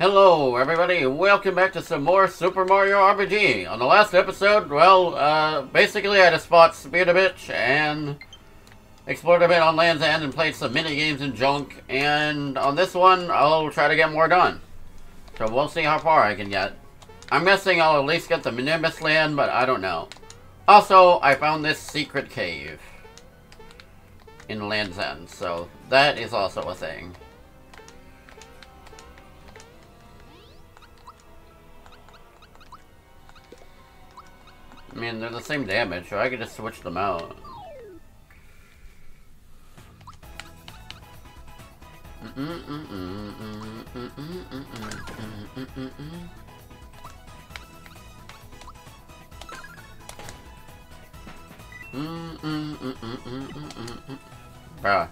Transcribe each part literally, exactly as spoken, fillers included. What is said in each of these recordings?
Hello everybody, welcome back to some more Super Mario R P G. On the last episode, well, uh, basically I just fought Speardovich and explored a bit on Land's End and played some minigames and junk, and on this one, I'll try to get more done. So we'll see how far I can get. I'm guessing I'll at least get the Nimbus Land, but I don't know. Also, I found this secret cave in Land's End, so that is also a thing. I mean, they're the same damage, so I could just switch them out. Bruh.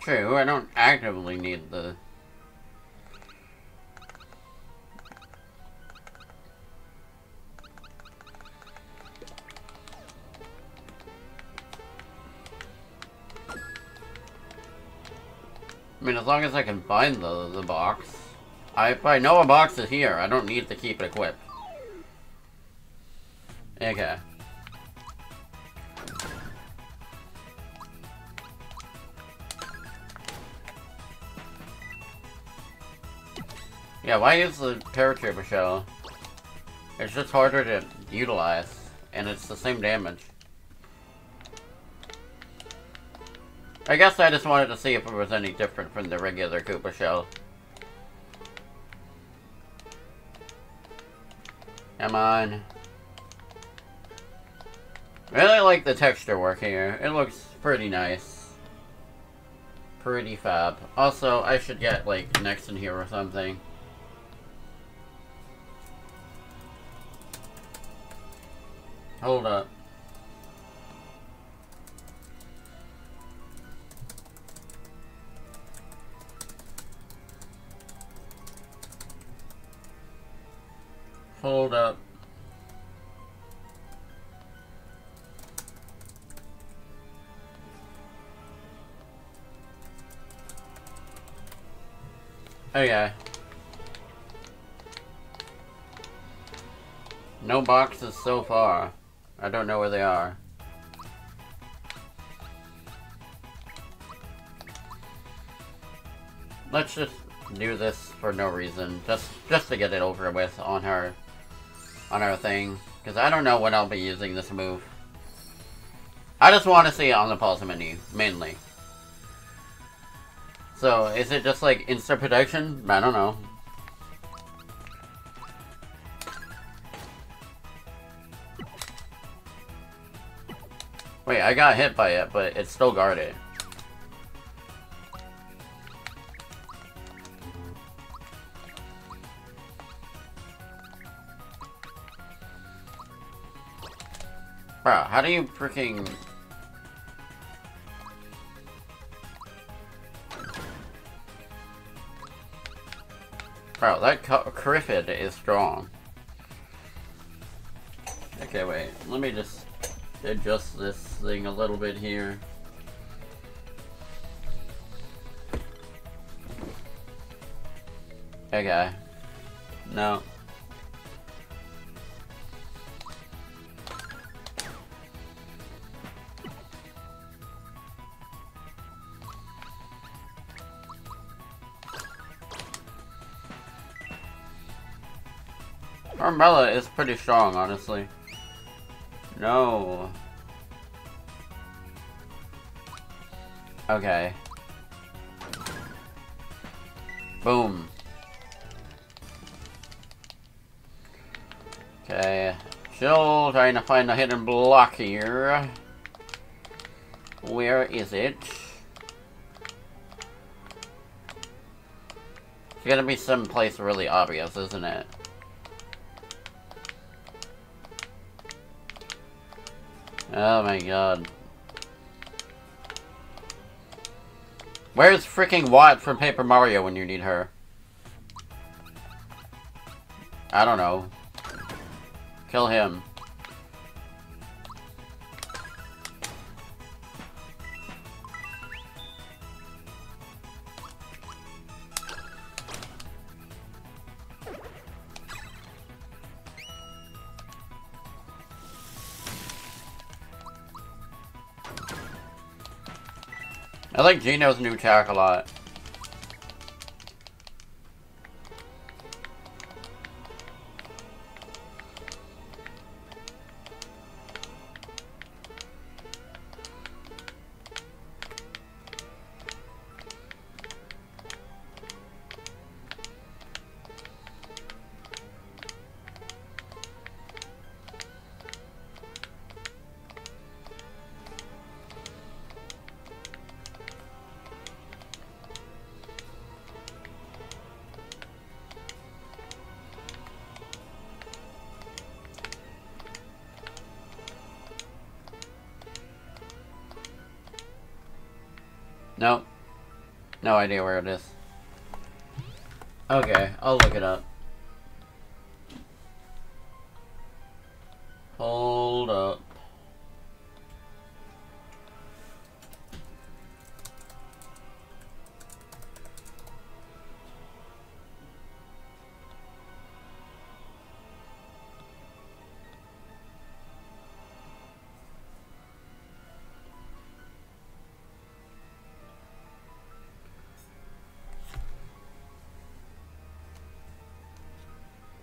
True, I don't actively need the... I mean, as long as I can find the, the box. I, if I know a box is here, I don't need to keep it equipped. Okay. Yeah, why use the Paratrooper shell? It's just harder to utilize, and it's the same damage. I guess I just wanted to see if it was any different from the regular Koopa shell. Come on. Really like the texture work here. It looks pretty nice. Pretty fab. Also, I should get, like, next in here or something. Hold up. Hold up. Okay. No boxes so far. I don't know where they are. Let's just do this for no reason, just just to get it over with on her, on her thing, because I don't know when I'll be using this move. I just want to see it on the pause menu mainly. So is it just like instant protection? I don't know. Wait, I got hit by it, but it's still guarded. Bro, how do you freaking... Bro, that Kriffid is strong. Okay, wait, let me just... adjust this thing a little bit here. Okay. No. Carmela is pretty strong, honestly. No. Okay. Boom. Okay. Still trying to find a hidden block here. Where is it? It's gotta be someplace really obvious, isn't it? Oh my god. Where's freaking Watt from Paper Mario when you need her? I don't know. Kill him. I like Geno's new attack a lot. Nope. No idea where it is. Okay, I'll look it up. Hold up.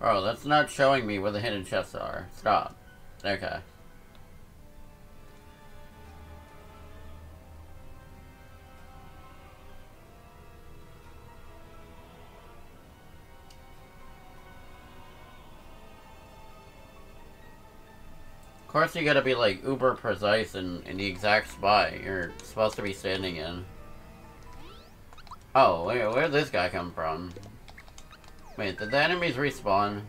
Oh, that's not showing me where the hidden chests are. Stop. Okay. Of course you gotta be like uber precise in, in the exact spot you're supposed to be standing in. Oh, wait, where'd this guy come from? Wait, did the enemies respawn?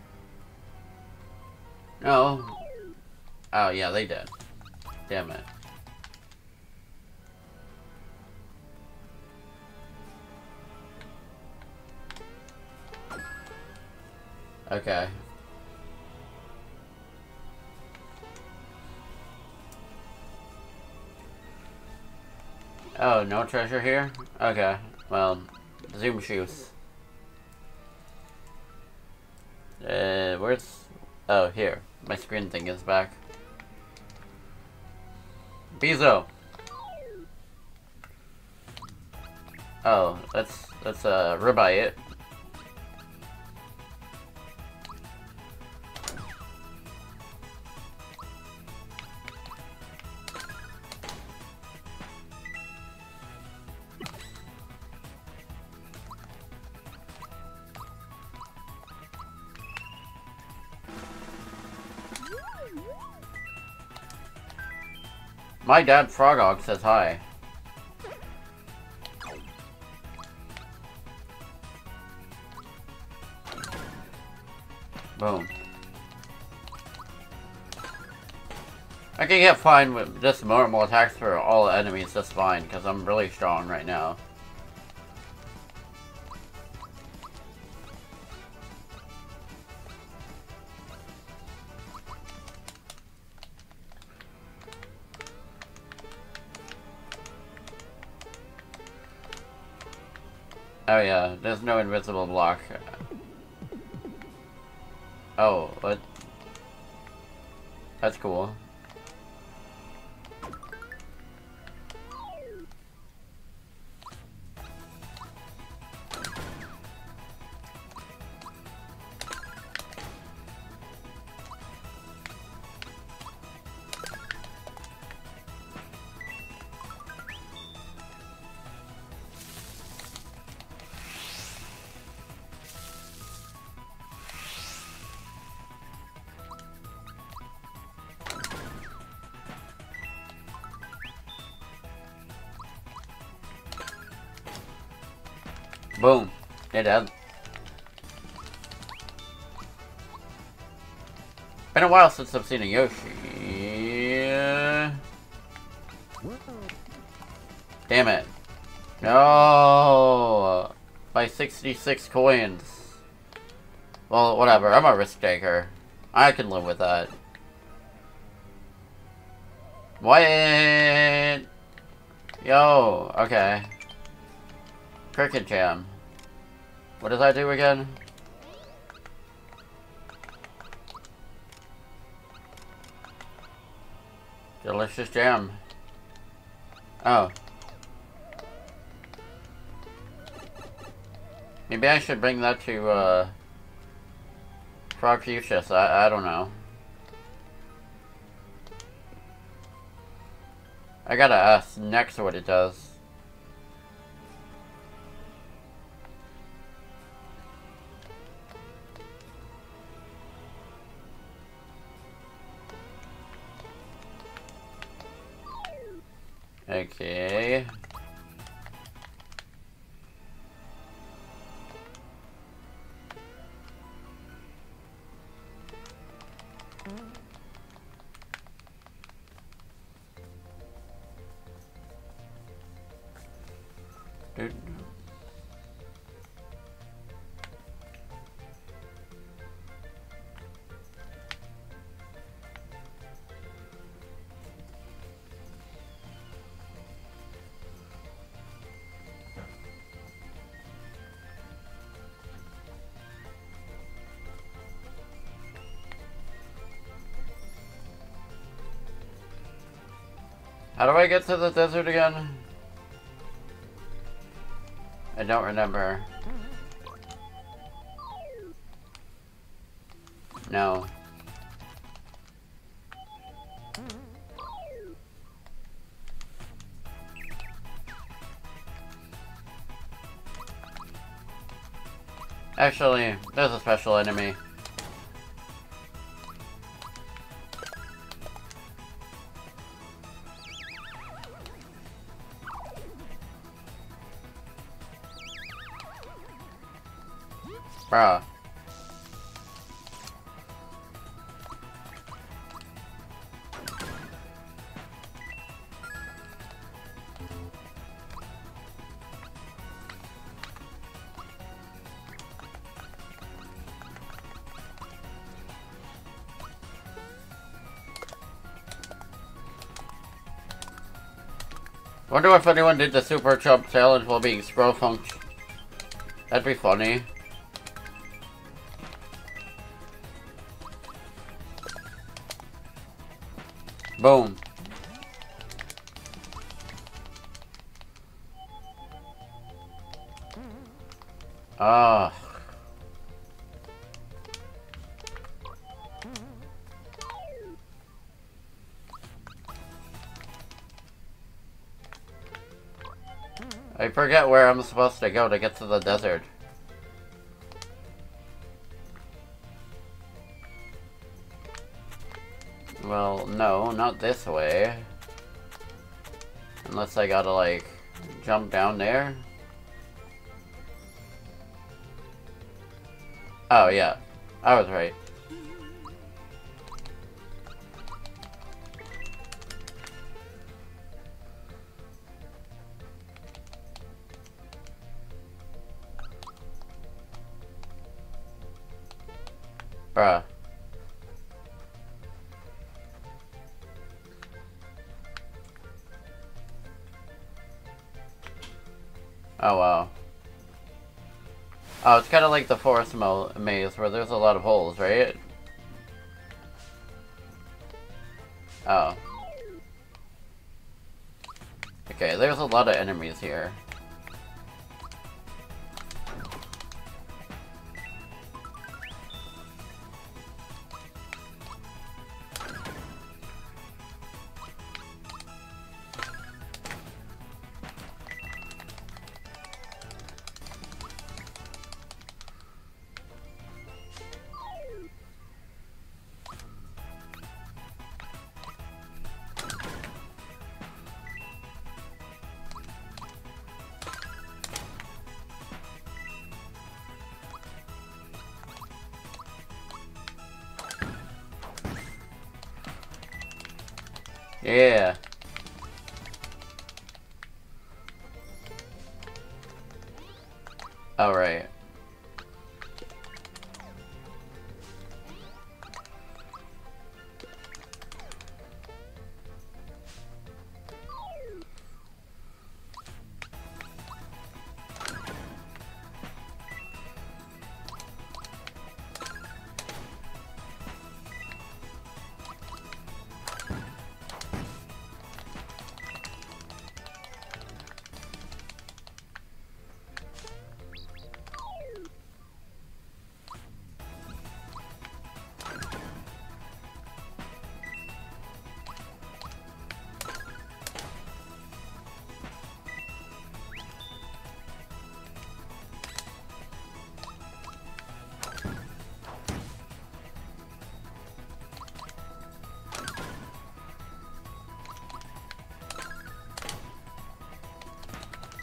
No. Oh, yeah, they did. Damn it. Okay. Oh, no treasure here? Okay. Well, zoom shoes. Uh, where's... Oh, here. My screen thing is back. Beezo! Oh, let's, let's, uh, Ribbite it. My dad, Frogog, says hi. Boom. I can get fine with just more and more attacks for all enemies just fine, because I'm really strong right now. Oh yeah, there's no invisible block. Oh, what? That's cool. Boom. They're dead. Been a while since I've seen a Yoshi. Damn it. No! By sixty-six coins. Well, whatever. I'm a risk taker. I can live with that. What? Yo, okay. Cricket jam. What does that do again? Delicious jam. Oh. Maybe I should bring that to, uh... Frog Fuchsius. I, I don't know. I gotta ask next what it does. Okay. Dude. How do I get to the desert again? I don't remember. No. Actually, there's a special enemy. Bruh. Wonder if anyone did the super jump challenge while being Sprofunked. That'd be funny. Boom. Ah. I forget where I'm supposed to go to get to the desert. Well, no, not this way. Unless I gotta, like, jump down there. Oh, yeah. I was right. Bruh. Oh wow. Oh, it's kind of like the forest ma maze where there's a lot of holes, right? Oh. Okay, there's a lot of enemies here. Yeah. All right.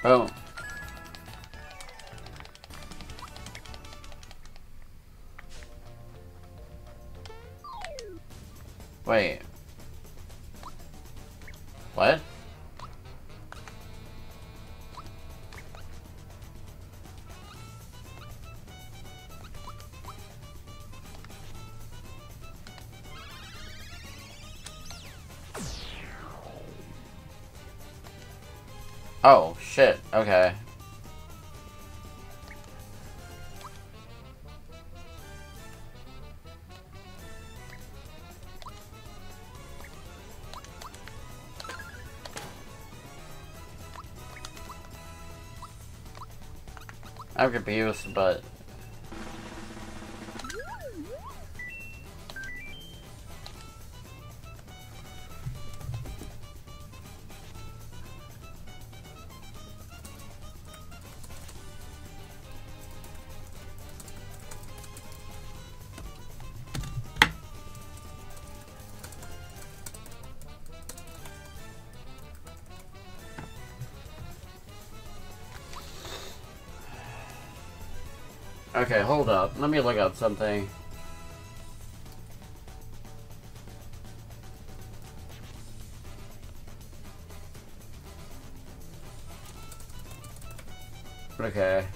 Oh. Wait. What? Oh, shit. Okay. I'm confused, but... Okay, hold up. Let me look up something. Okay.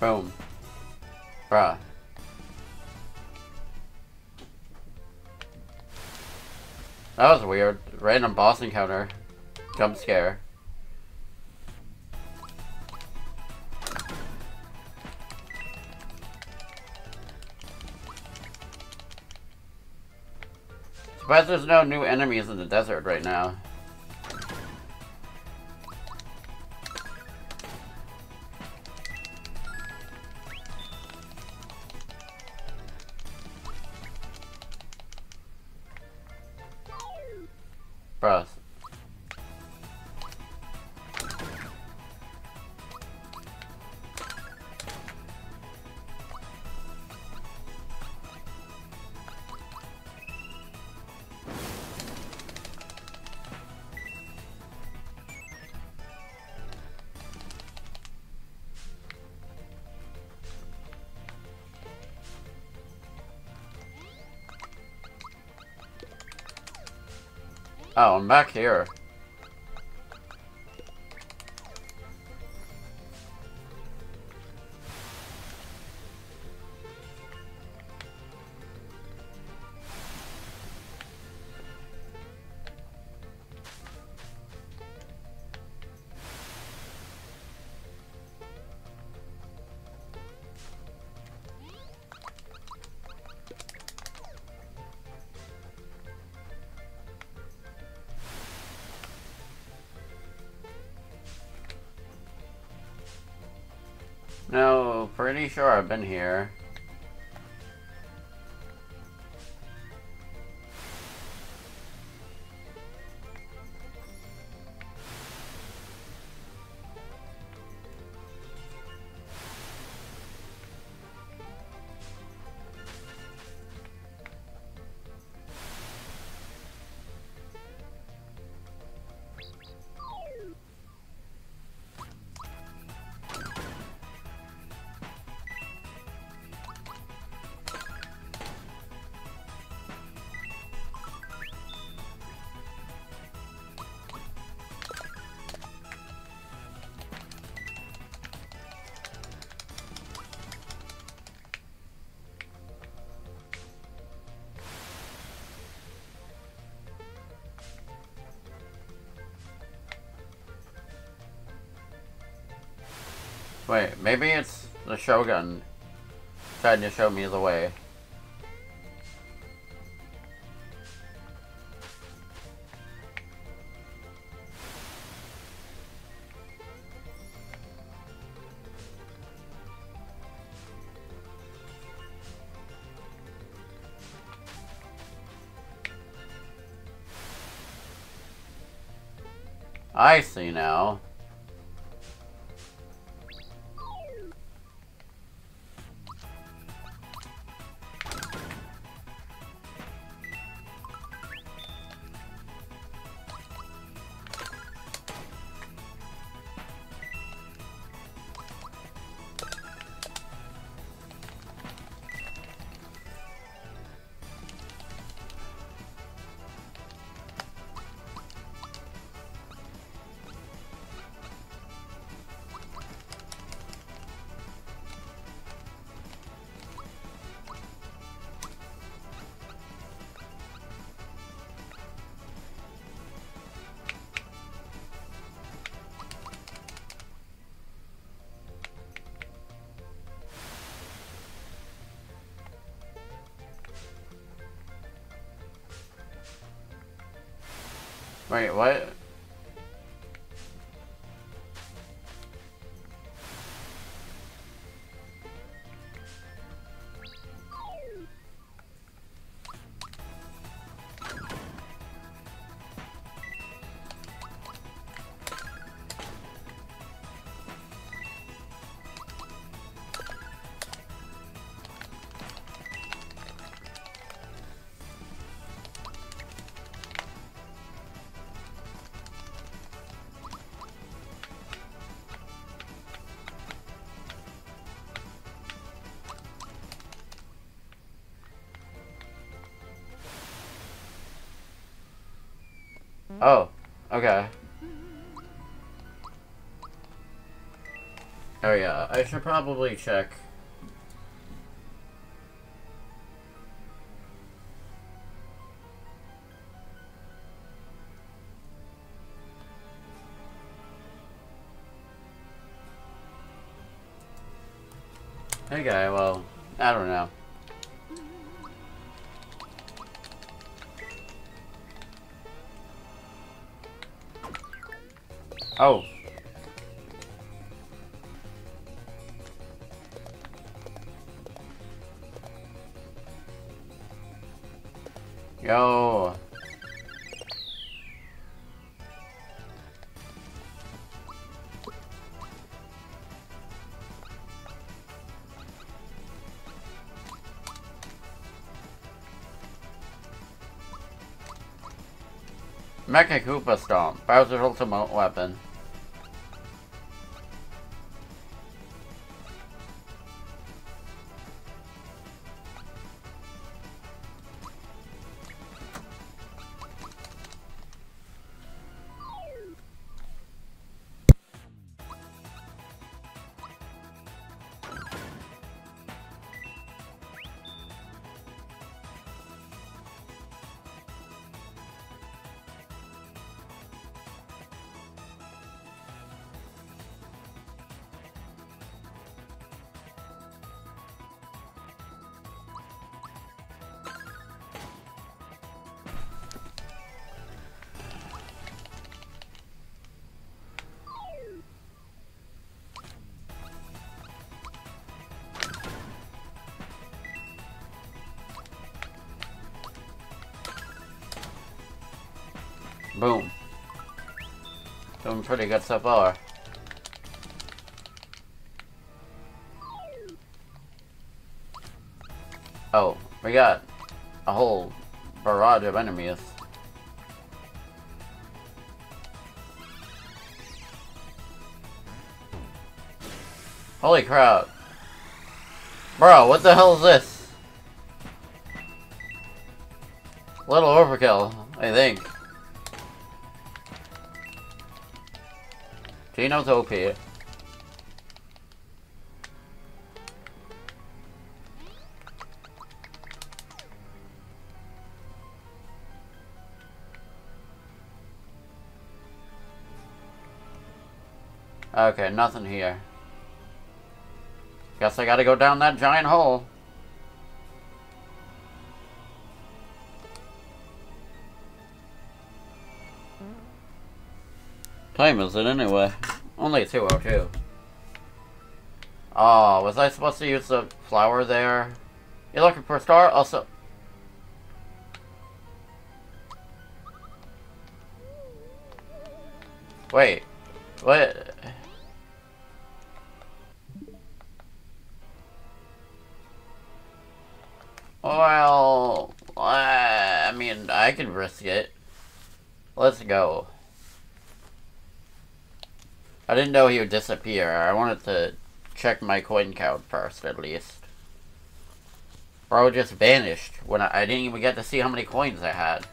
Boom. Bruh. That was weird. Random boss encounter. Jump scare. Surprised there's no new enemies in the desert right now. Oh, I'm back here. No, pretty sure I've been here. Wait, maybe it's the Shogun trying to show me the way. I see now. Wait, what? Oh, okay. Oh yeah, I should probably check. Okay, well, I don't know. Oh. Yo. Mecha Koopa Stomp, Bowser's ultimate weapon. Boom. Doing pretty good so far. Oh, we got a whole barrage of enemies. Holy crap. Bro, what the hell is this? Little overkill, I think. Geno's O P. Okay, nothing here. Guess I gotta go down that giant hole. Time is it anyway? Only two oh two. Oh, was I supposed to use the flower there? You're looking for a star? Also... Wait, what? Well, uh, I mean, I can risk it. Let's go. I didn't know he would disappear. I wanted to check my coin count first, at least. Bro just vanished when I, I didn't even get to see how many coins I had.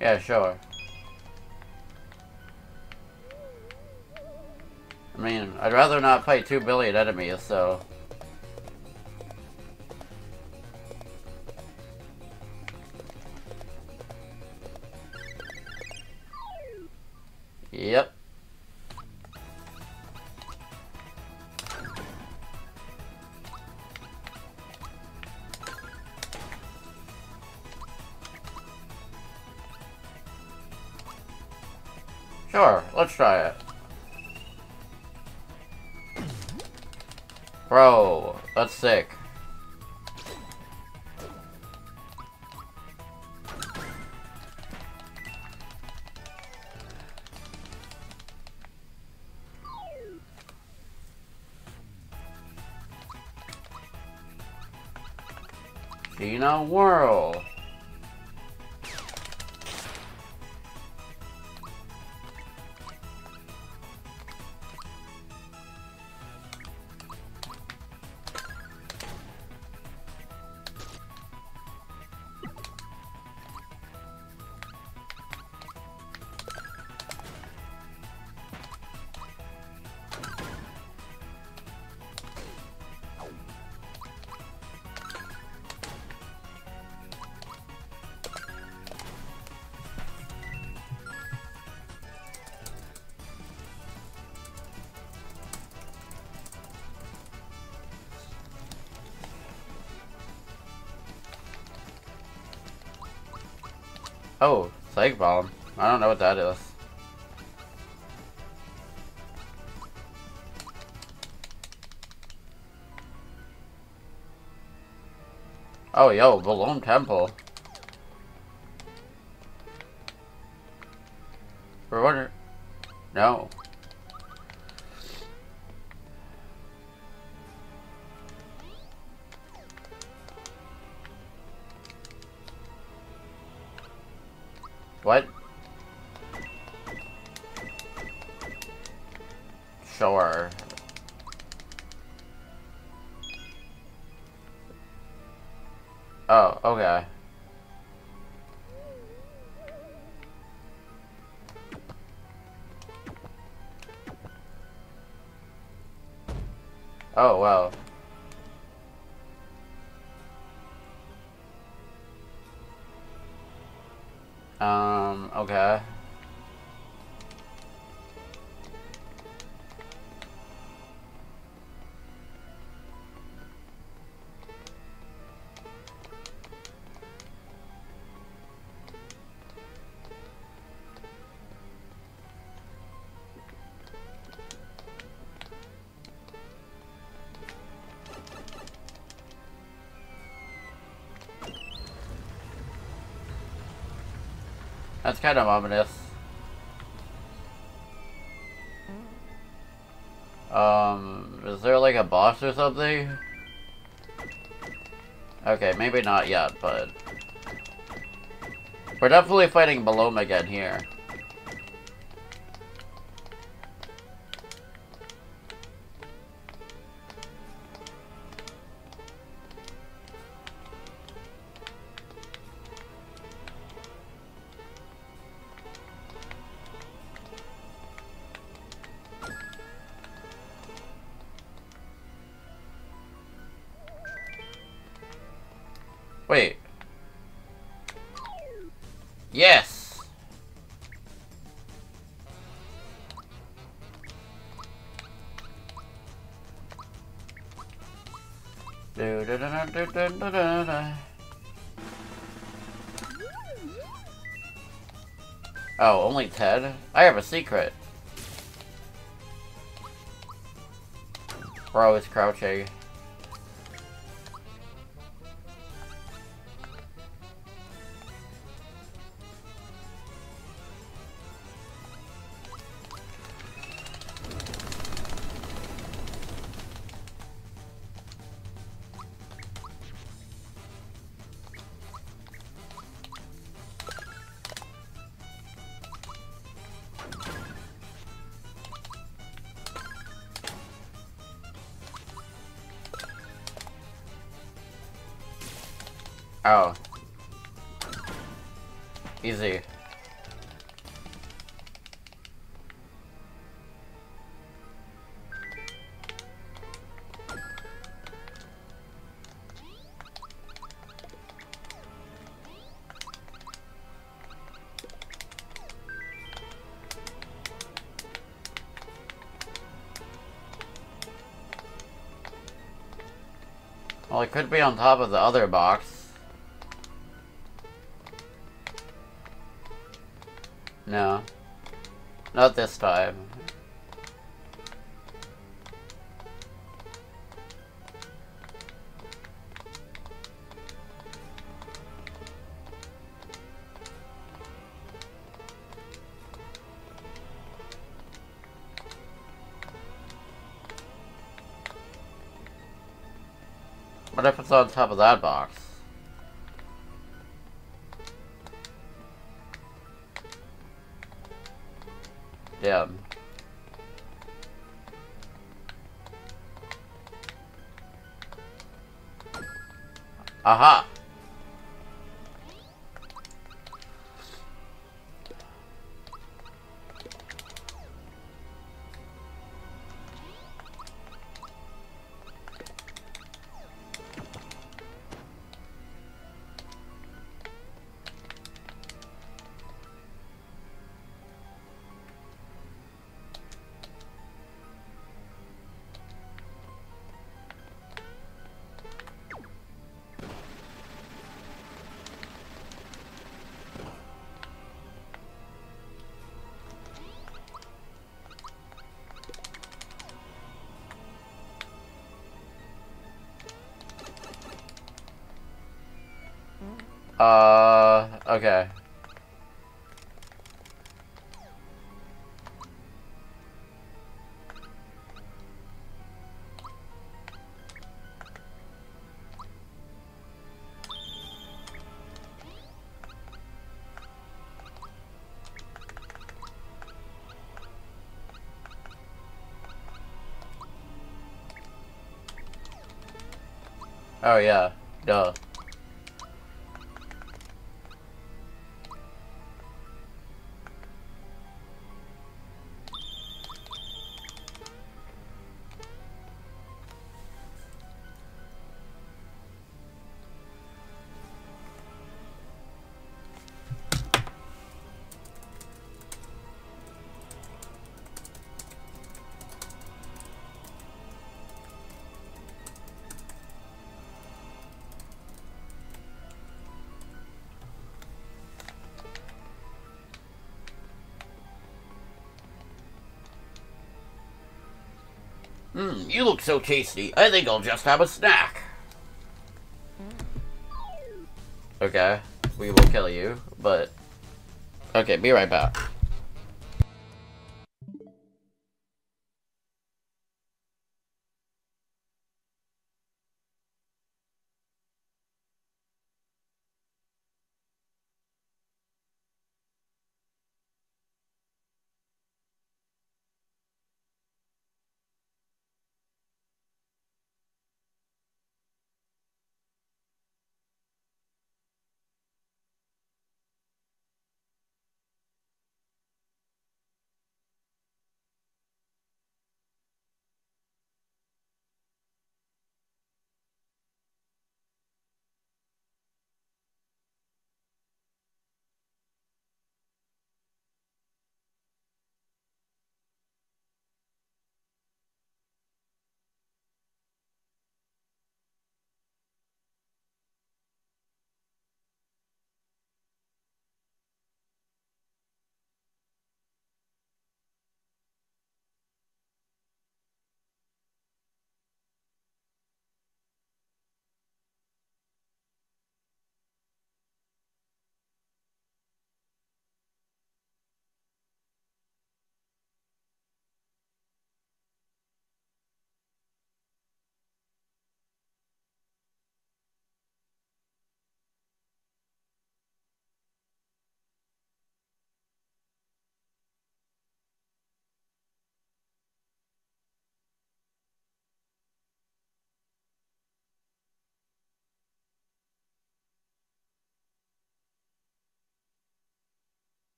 Yeah, sure. I mean, I'd rather not fight two billion enemies, so... Yep. Sure, let's try it. Bro, that's sick. Geno Whirl. Oh, Plague Bomb. I don't know what that is. Oh, yo, Belome Temple. We're wondering... No. What? Sure. Oh, okay. Oh, wow. Um, okay. That's kind of ominous. Um, is there like a boss or something? Okay, maybe not yet, but... We're definitely fighting Belome again here. Wait. Yes! Do, do, do, do, do, do, do, do. Oh, only Ted? I have a secret. We're always crouching. Oh. Easy. Well, it could be on top of the other box. No. Not this time. What if it's on top of that box? Damn. Aha! Uh, okay. Oh yeah, duh. Mmm, you look so tasty. I think I'll just have a snack. Okay, we will kill you, but... Okay, be right back.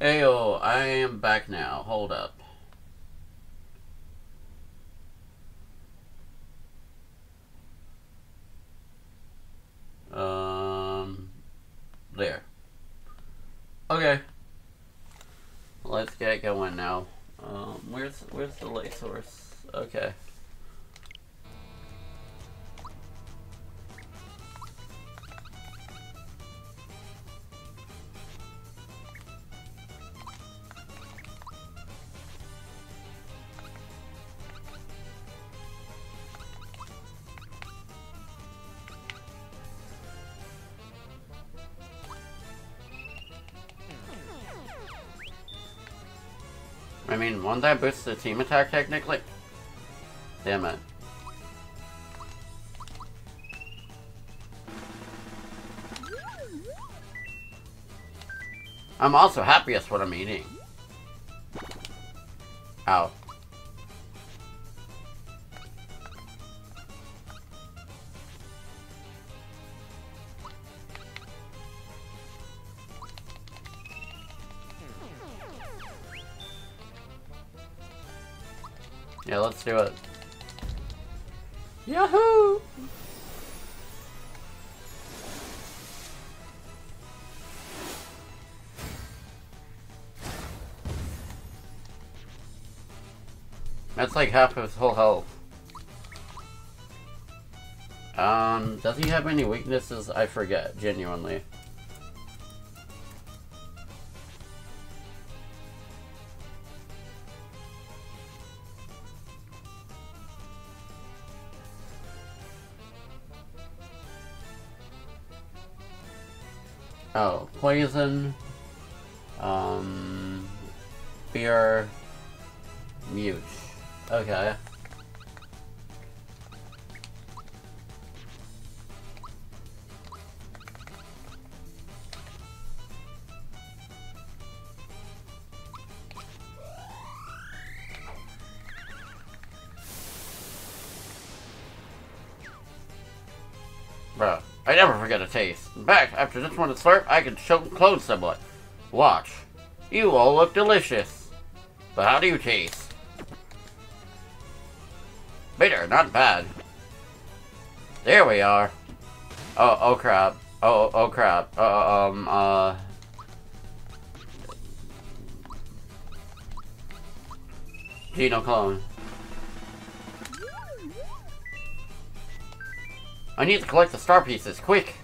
Ayo, I am back now. Hold up. Um, there. Okay. Let's get going now. Um, where's where's the light source? Okay. I mean, won't that boost the team attack technically? Damn it. I'm also happiest when I'm eating. Ow. Yeah, let's do it. Yahoo! That's like half of his whole health. Um, does he have any weaknesses? I forget, genuinely. Oh, poison, um, fear, mute. Okay. Bro, I never forget a taste. In fact, after this one is slurp, I can show clothes somewhat. Watch. You all look delicious. But how do you taste? Bitter, not bad. There we are. Oh, oh crap. Oh, oh crap. Uh, um, uh... Geno clone. I need to collect the star pieces, quick!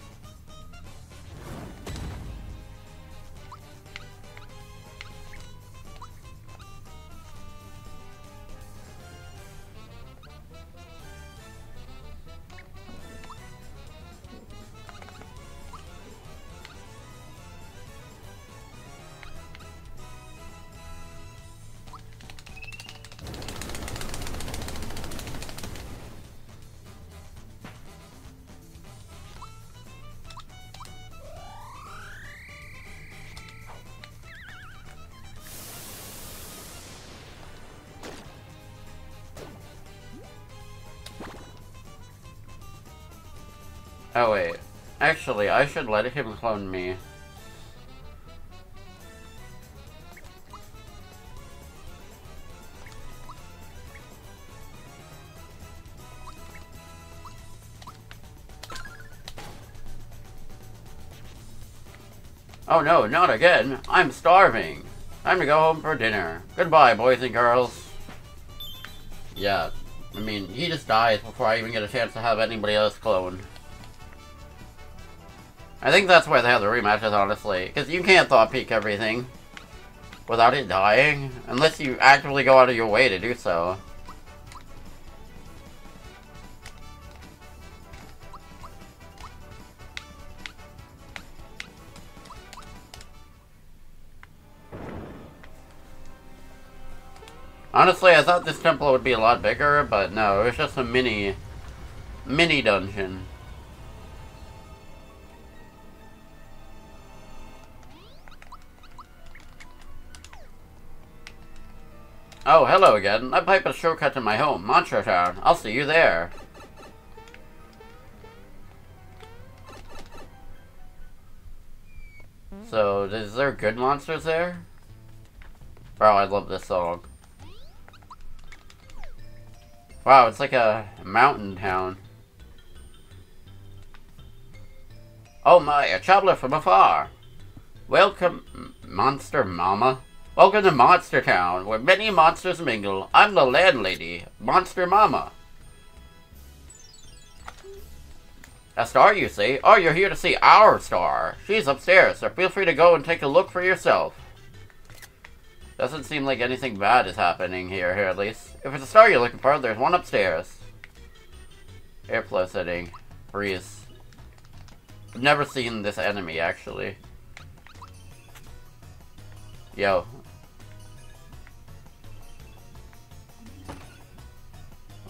Oh wait, actually I should let him clone me. Oh no, not again. I'm starving. Time to go home for dinner. Goodbye, boys and girls. Yeah, I mean, he just dies before I even get a chance to have anybody else cloned. I think that's why they have the rematches, honestly. Because you can't thought peek everything without it dying. Unless you actively go out of your way to do so. Honestly, I thought this temple would be a lot bigger, but no, it was just a mini, mini dungeon. Oh, hello again. I pipe a shortcut to my home, Monstro Town. I'll see you there. So, is there good monsters there? Bro, I love this song. Wow, it's like a mountain town. Oh my, a traveler from afar. Welcome, Monster Mama. Welcome to Monster Town, where many monsters mingle. I'm the landlady, Monster Mama. A star, you see? Oh, you're here to see our star. She's upstairs, so feel free to go and take a look for yourself. Doesn't seem like anything bad is happening here, here at least. If it's a star you're looking for, there's one upstairs. Airflow setting. Freeze. I've never seen this enemy, actually. Yo.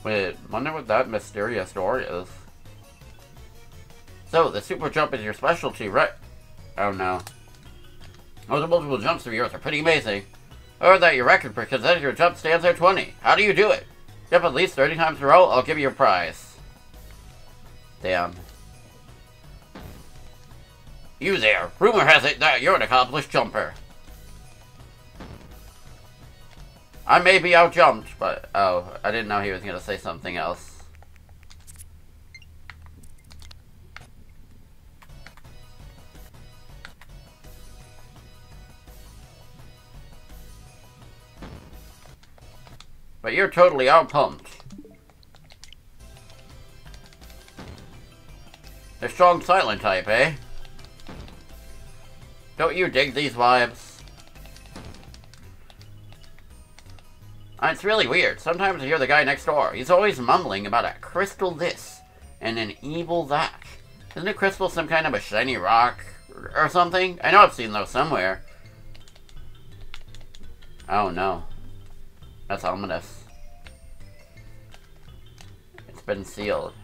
Wait, wonder what that mysterious door is. So, the super jump is your specialty, right? Oh no. Those multiple jumps of yours are pretty amazing. Or that your record because then your jump stands at twenty. How do you do it? Jump at least thirty times in a row, I'll give you a prize. Damn. You there. Rumor has it that you're an accomplished jumper. I may be outjumped, but... Oh, I didn't know he was going to say something else. But you're totally outpumped. The strong silent type, eh? Don't you dig these vibes? It's really weird. Sometimes I hear the guy next door. He's always mumbling about a crystal this and an evil that. Isn't a crystal some kind of a shiny rock or something? I know I've seen those somewhere. Oh no. That's ominous. It's been sealed.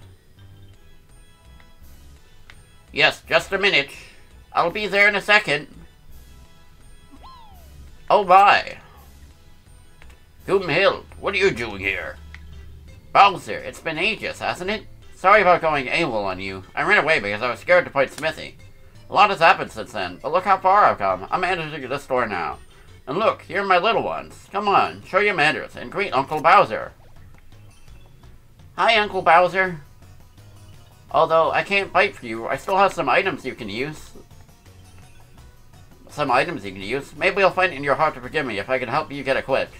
Yes, just a minute. I'll be there in a second. Oh my. Goom Hill, what are you doing here? Bowser, it's been ages, hasn't it? Sorry about going AWOL on you. I ran away because I was scared to fight Smithy. A lot has happened since then, but look how far I've come. I'm managing this store now. And look, here are my little ones. Come on, show your manners and greet Uncle Bowser. Hi, Uncle Bowser. Although I can't fight for you, I still have some items you can use. Some items you can use. Maybe I'll find it in your heart to forgive me if I can help you get equipped.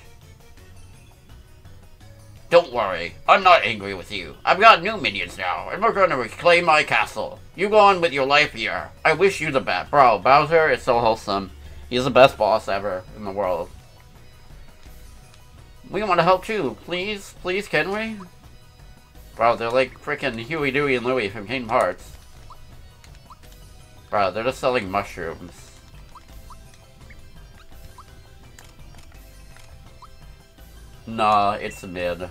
Don't worry, I'm not angry with you. I've got new minions now, and we're going to reclaim my castle. You go on with your life here. I wish you the best. Bro, Bowser is so wholesome. He's the best boss ever in the world. We want to help too. Please, please, can we? Bro, they're like freaking Huey, Dewey, and Louie from Kingdom Hearts. Bro, they're just selling mushrooms. Nah, it's mid.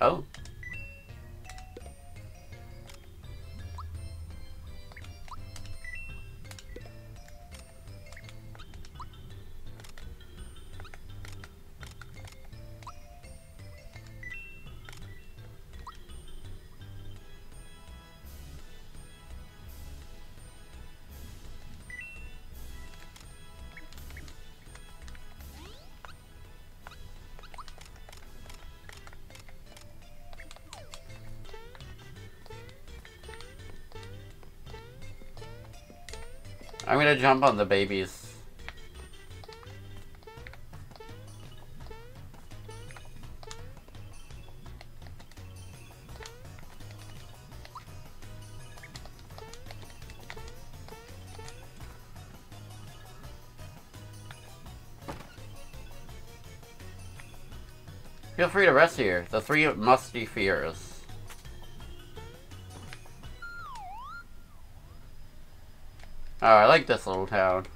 Oh. I'm gonna jump on the babies. Feel free to rest here. The three musty fears. Oh, I like this little town.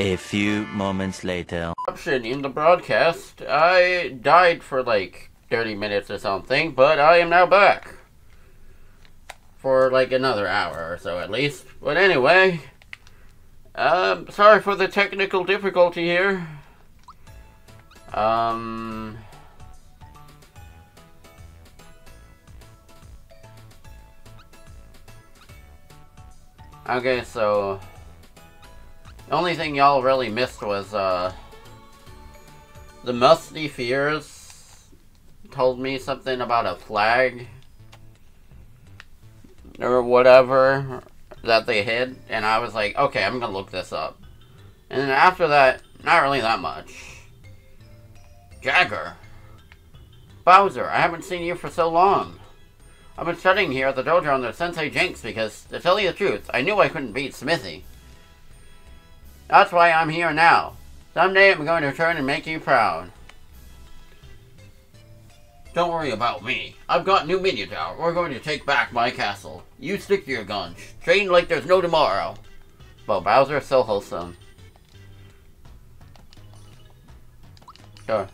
A few moments later. Option in the broadcast. I died for like thirty minutes or something, but I am now back. For like another hour or so at least. But anyway, um, sorry for the technical difficulty here. Um... Okay, so the only thing y'all really missed was uh the Musty Fears told me something about a flag or whatever that they hid, and I was like, okay, I'm gonna look this up. And then after that, not really that much. Jagger. Bowser, I haven't seen you for so long. I've been studying here at the dojo under Sensei Jinx because, to tell you the truth, I knew I couldn't beat Smithy. That's why I'm here now. Someday I'm going to return and make you proud. Don't worry about me. I've got new media tower. We're going to take back my castle. You stick to your guns. Train like there's no tomorrow. Well, Bowser is so wholesome. Sure.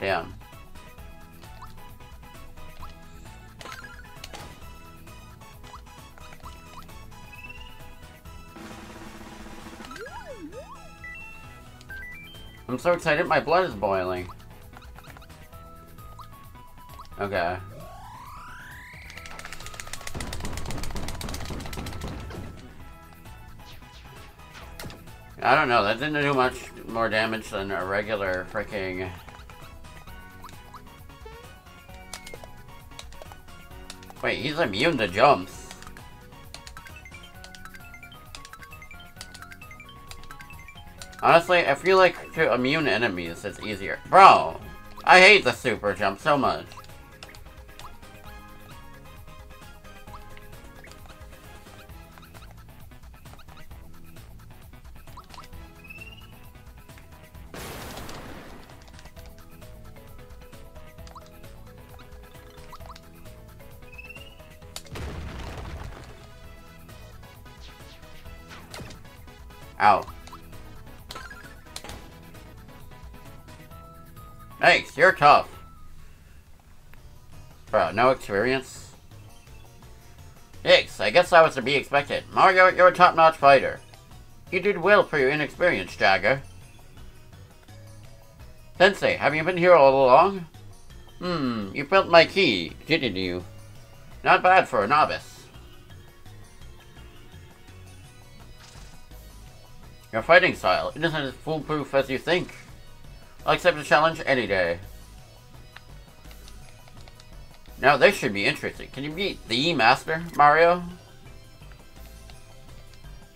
Damn. I'm so excited, my blood is boiling. Okay. I don't know, that didn't do much more damage than a regular freaking... Wait, he's immune to jumps. Honestly, if you like to immune enemies, it's easier. Bro, I hate the super jump so much. Ow. Thanks, you're tough. Bro, no experience? Yikes, I guess that was to be expected. Mario, you're a top-notch fighter. You did well for your inexperience, Jagger. Sensei, have you been here all along? Hmm, you felt my key, didn't you? Not bad for a novice. Your fighting style isn't as foolproof as you think. I'll accept the challenge any day. Now this should be interesting. Can you beat the Master, Mario?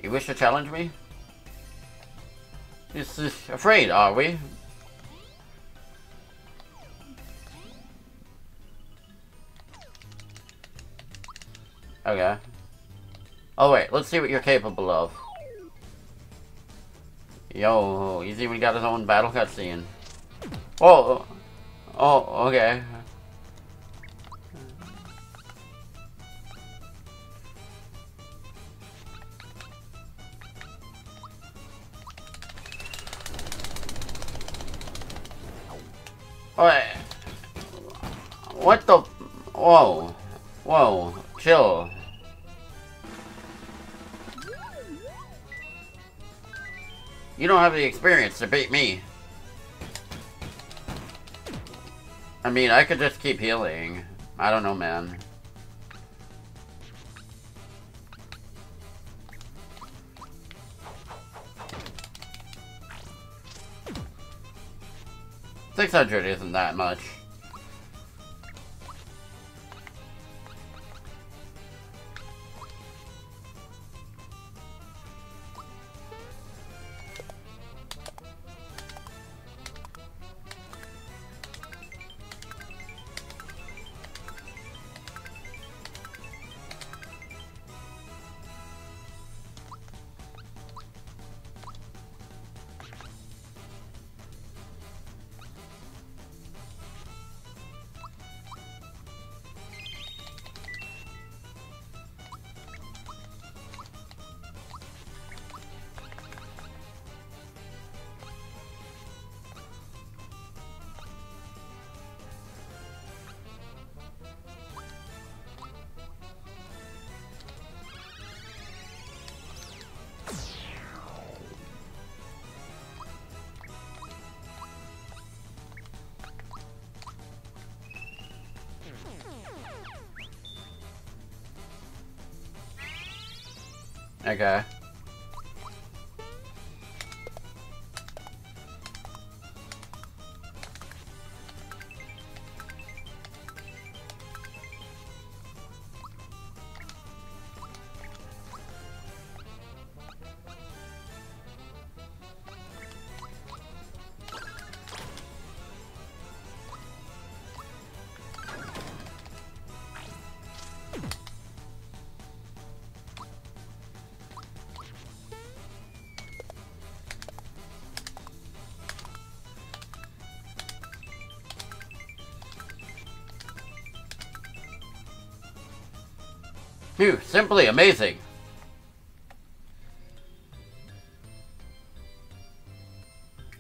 You wish to challenge me? This is afraid, are we? Okay. Oh wait, let's see what you're capable of. Yo, he's even got his own battle cutscene. Oh, oh, okay. Alright. What the? Whoa, whoa, chill. You don't have the experience to beat me. I mean, I could just keep healing. I don't know, man. six hundred isn't that much. Okay. Phew, simply amazing.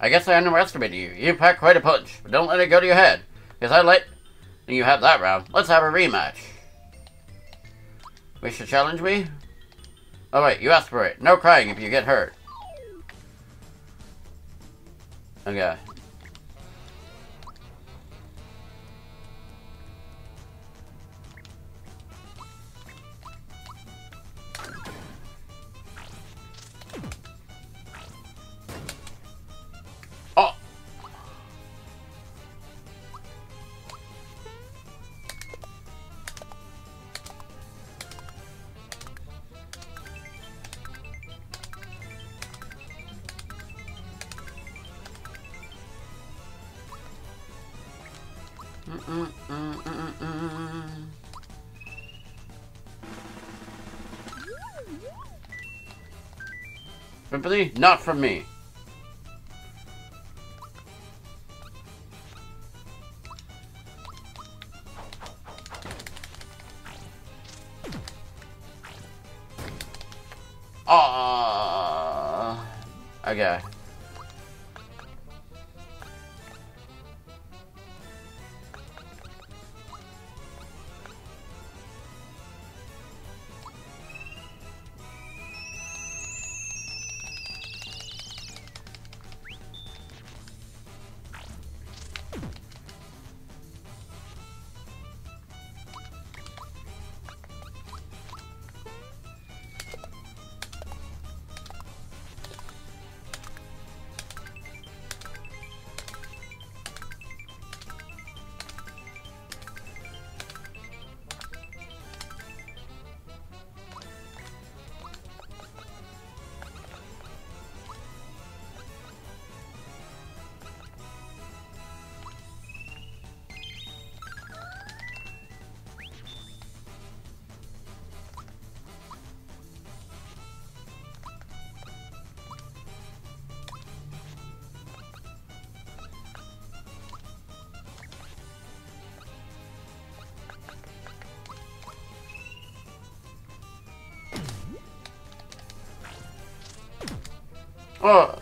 I guess I underestimated you. You packed quite a punch, but don't let it go to your head. Because I let you have that round. Let's have a rematch. Wish to challenge me? Oh wait, you asked for it. No crying if you get hurt. Okay. Simply not from me. Ah, okay. Oh.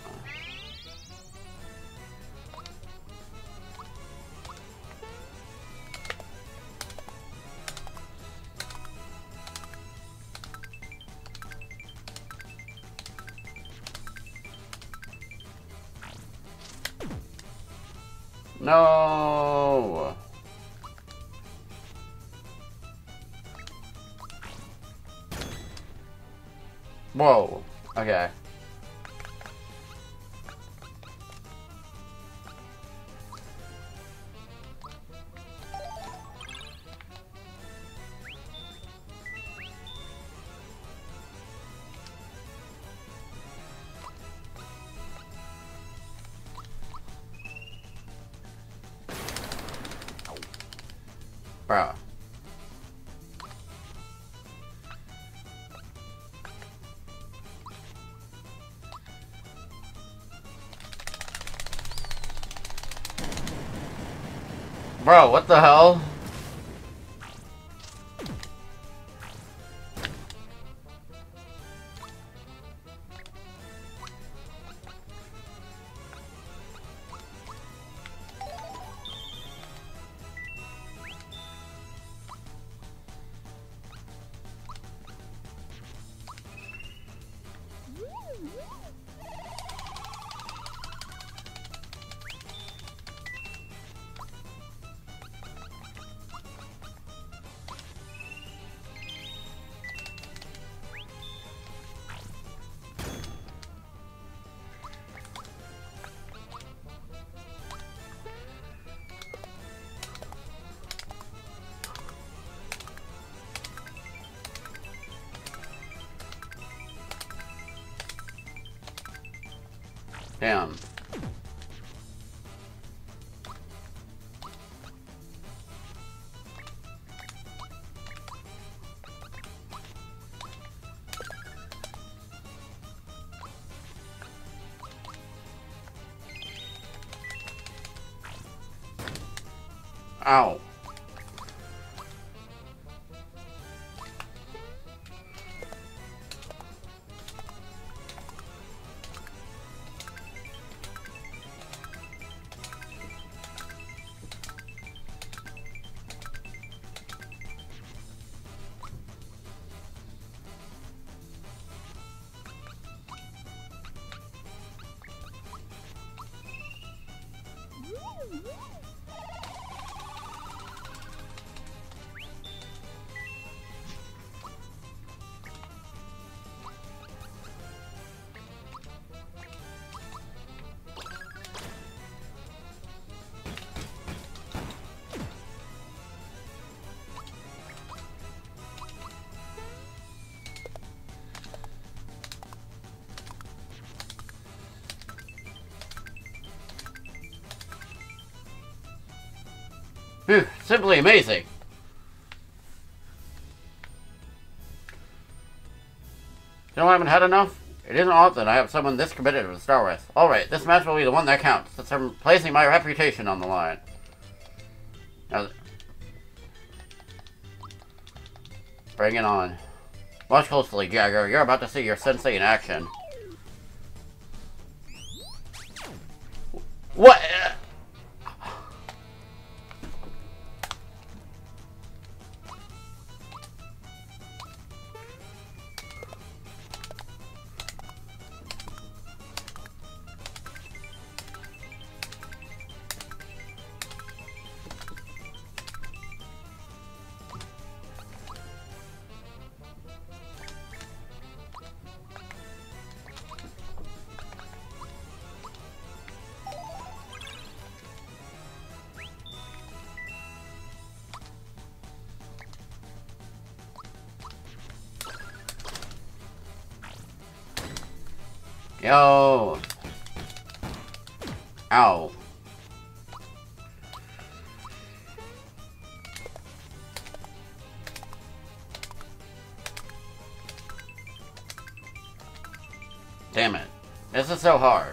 No. Whoa. Okay. Bruh. Bro, what the hell? Town. Ow. Whew, simply amazing. Still haven't had enough? It isn't often I have someone this committed to Star Wars. Alright, this match will be the one that counts, since I'm placing my reputation on the line. Now, bring it on. Watch closely, Jagger. You're about to see your sensei in action. What? Yo! Ow. Damn it. This is so hard.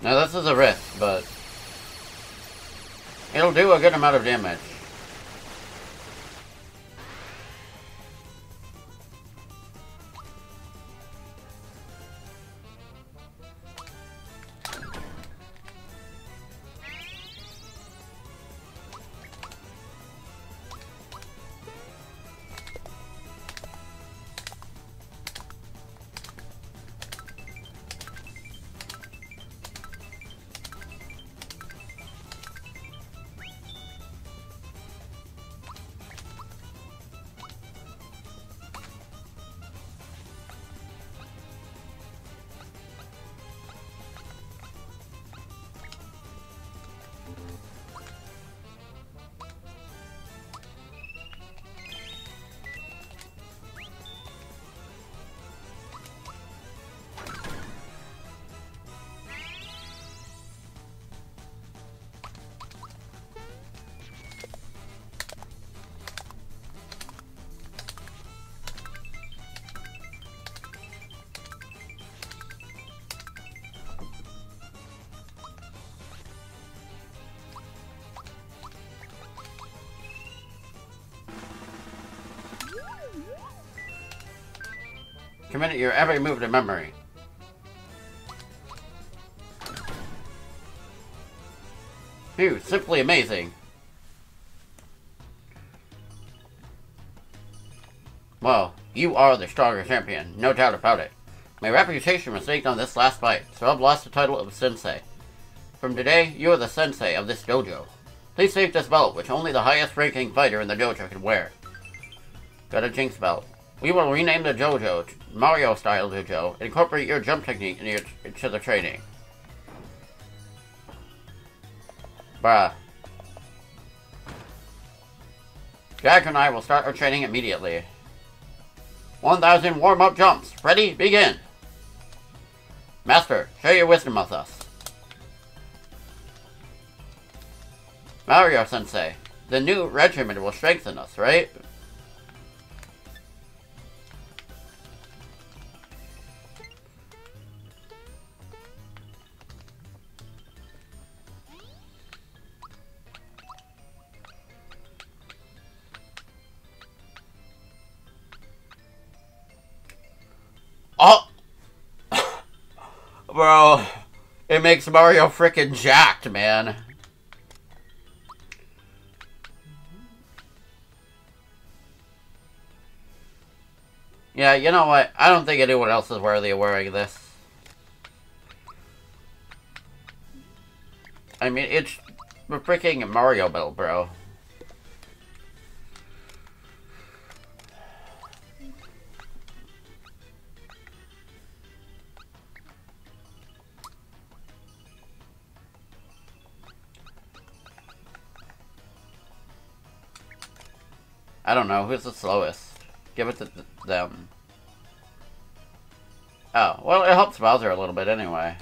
Now this is a risk, but it'll do a good amount of damage. Commit your every move to memory. Dude, simply amazing. Well, you are the stronger champion, no doubt about it. My reputation was staked on this last fight, so I've lost the title of Sensei. From today, you are the Sensei of this dojo. Please save this belt, which only the highest ranking fighter in the dojo can wear. Got a Jinx belt. We will rename the dojo to Mario Style Dojo and incorporate your jump technique into, your, into the training. Bruh. Jagger and I will start our training immediately. one thousand warm-up jumps. Ready? Begin! Master, share your wisdom with us. Mario Sensei, the new regimen will strengthen us, right? Oh! Bro, it makes Mario frickin' jacked, man. Yeah, you know what? I don't think anyone else is worthy of wearing this. I mean, it's a freaking Mario belt, bro. I don't know. Who's the slowest? Give it to th them. Oh, well, it helps Bowser a little bit anyway.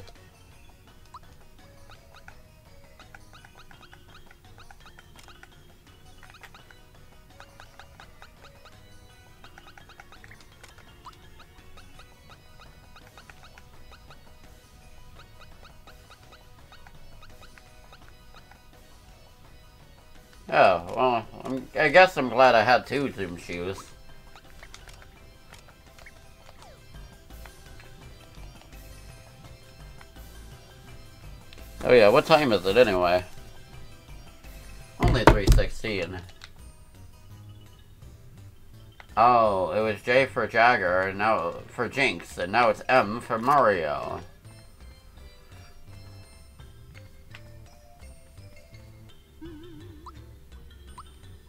Oh, well, I'm, I guess I'm glad I had two Zoom shoes. Oh yeah, what time is it anyway? Only three sixteen. Oh, it was J for Jagger, and now for Jinx, and now it's M for Mario.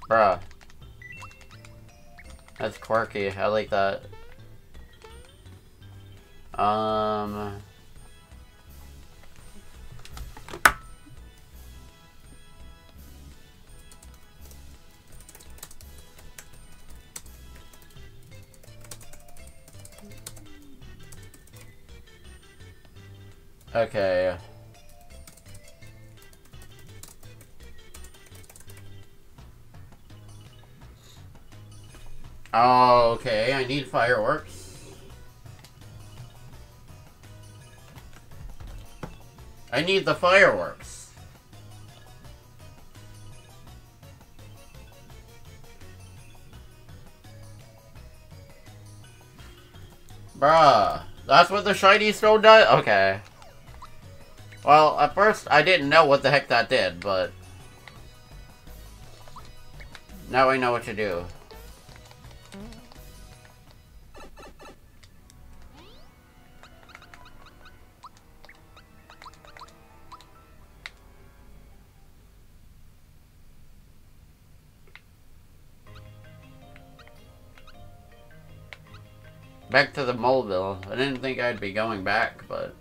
Bruh. That's quirky. I like that. Um... Okay. Oh, okay, I need fireworks. I need the fireworks. Bruh, that's what the shiny stone does? Okay. Well, at first I didn't know what the heck that did, but now I know what to do. Back to the Moleville. I didn't think I'd be going back, but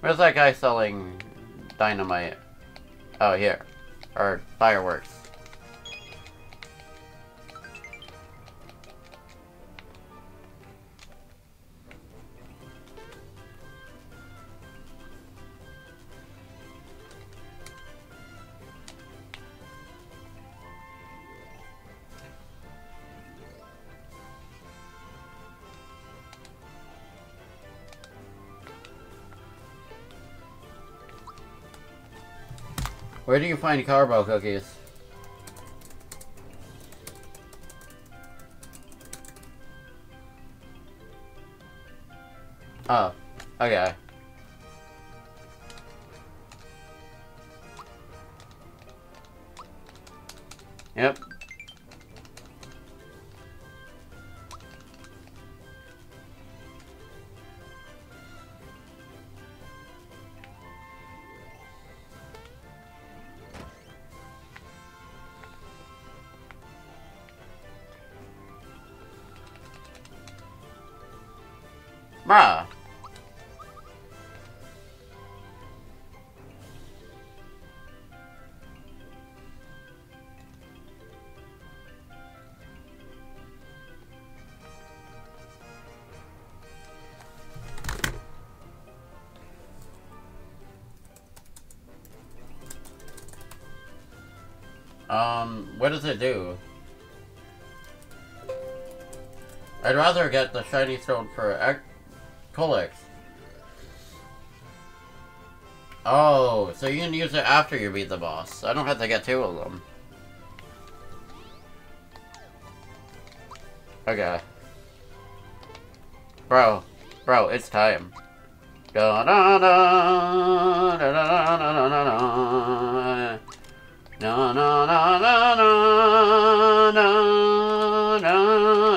where's that guy selling dynamite? Oh, here. Or fireworks. Where do you find Carbo cookies? Oh, okay. Yep. Bruh. Um, what does it do? I'd rather get the shiny stone for Culex. Oh, so you can use it after you beat the boss. I don't have to get two of them. Okay. Bro, bro, it's time. Da da da da da da da da. Na na na na na na na na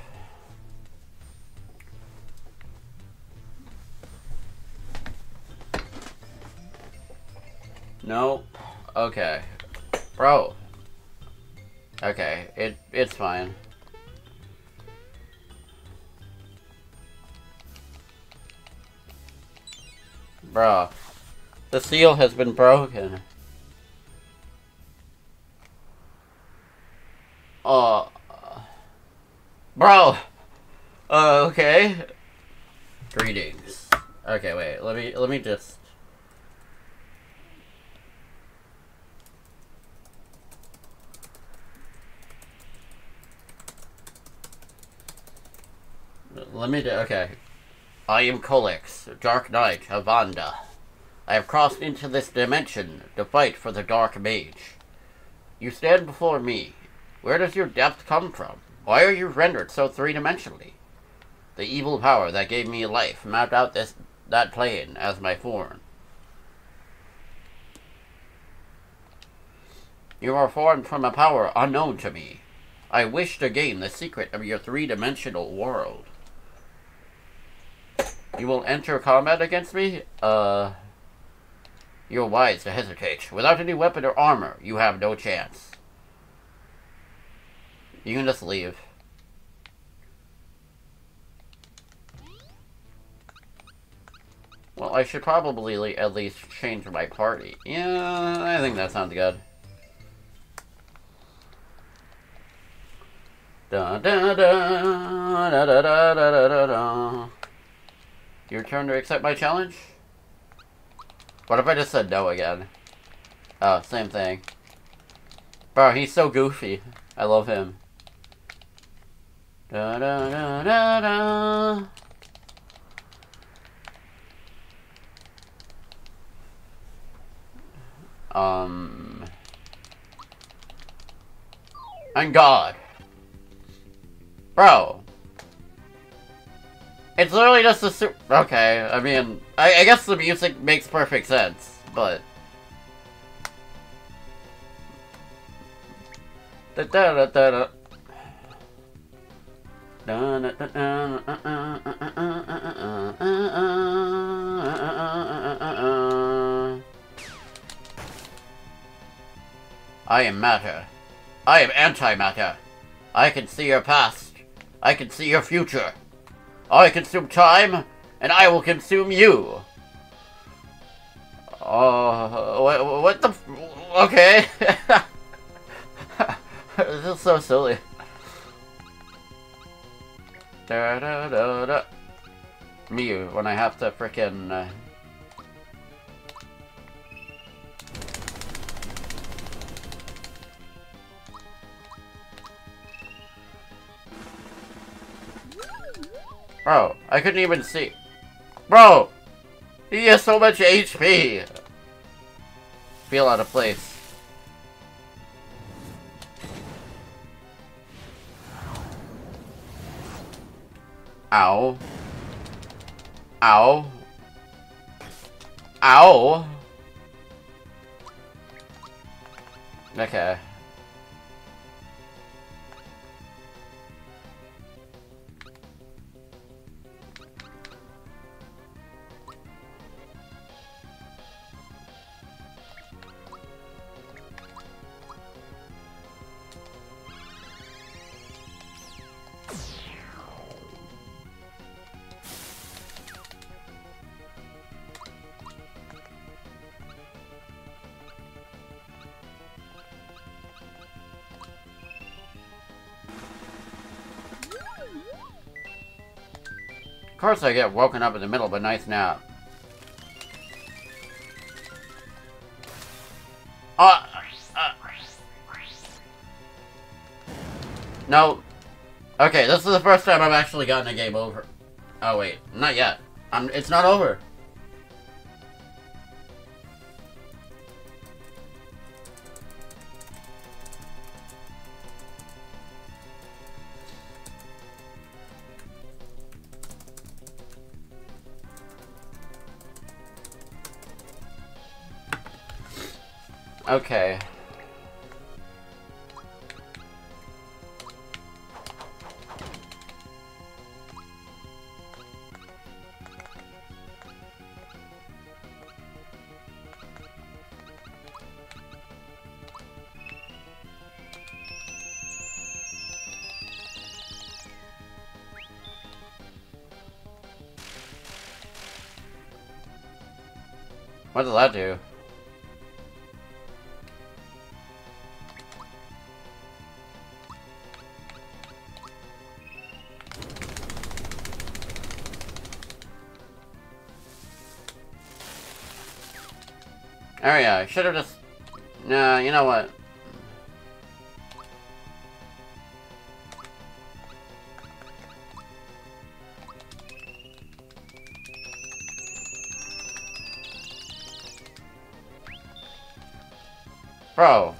No. Okay. Bro. Okay, it it's fine. Bro. The seal has been broken. Uh, bro. Uh, okay. Greetings. Okay, wait. Let me let me just Let me do. Okay. I am Culex, Dark Knight of Vanda. I have crossed into this dimension to fight for the Dark Mage. You stand before me. Where does your depth come from? Why are you rendered so three-dimensionally? The evil power that gave me life mapped out this that plane as my form. You are formed from a power unknown to me. I wish to gain the secret of your three-dimensional world. You will enter combat against me? Uh, you're wise to hesitate. Without any weapon or armor, you have no chance. You can just leave. Well, I should probably at least change my party. Yeah, I think that sounds good. Da da da da da da da da da. Your turn to accept my challenge? What if I just said no again? Oh, same thing. Bro, he's so goofy. I love him. Da da da da da. Um. And God. Bro. It's literally just a super... Okay, I mean, I, I guess the music makes perfect sense, but... Da-da-da-da-da. I am matter. I am antimatter. I can see your past. I can see your future. I consume time, and I will consume you. Oh, uh, what, what the? F okay. is so silly. Da da da da. Mew, when I have to frickin'. Uh... Bro, I couldn't even see. Bro! He has so much H P! Feel out of place. Ow. Ow. Ow! Okay. Of course I get woken up in the middle of a nice nap. Uh, uh. No. Okay, this is the first time I've actually gotten a game over. Oh wait, not yet. I'm, it's not over. Okay. What does that do? Oh yeah, I should've just... Nah, you know what? Bro.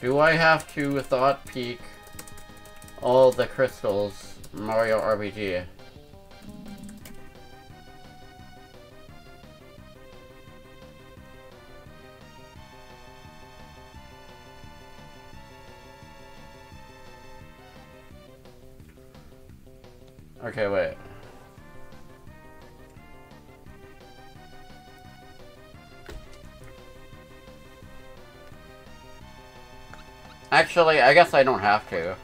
Do I have to thought peek all the crystals, Mario R P G? Okay, wait. Actually, I guess I don't have to.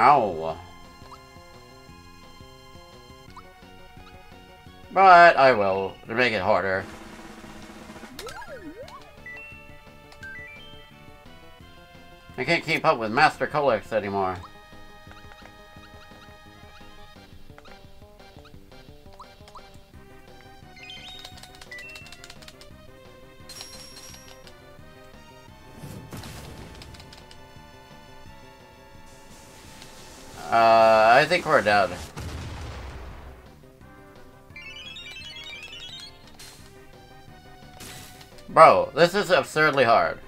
Ow. But I will, to make it harder. I can't keep up with Master Culex anymore. Uh, I think we're dead. Bro, this is absurdly hard.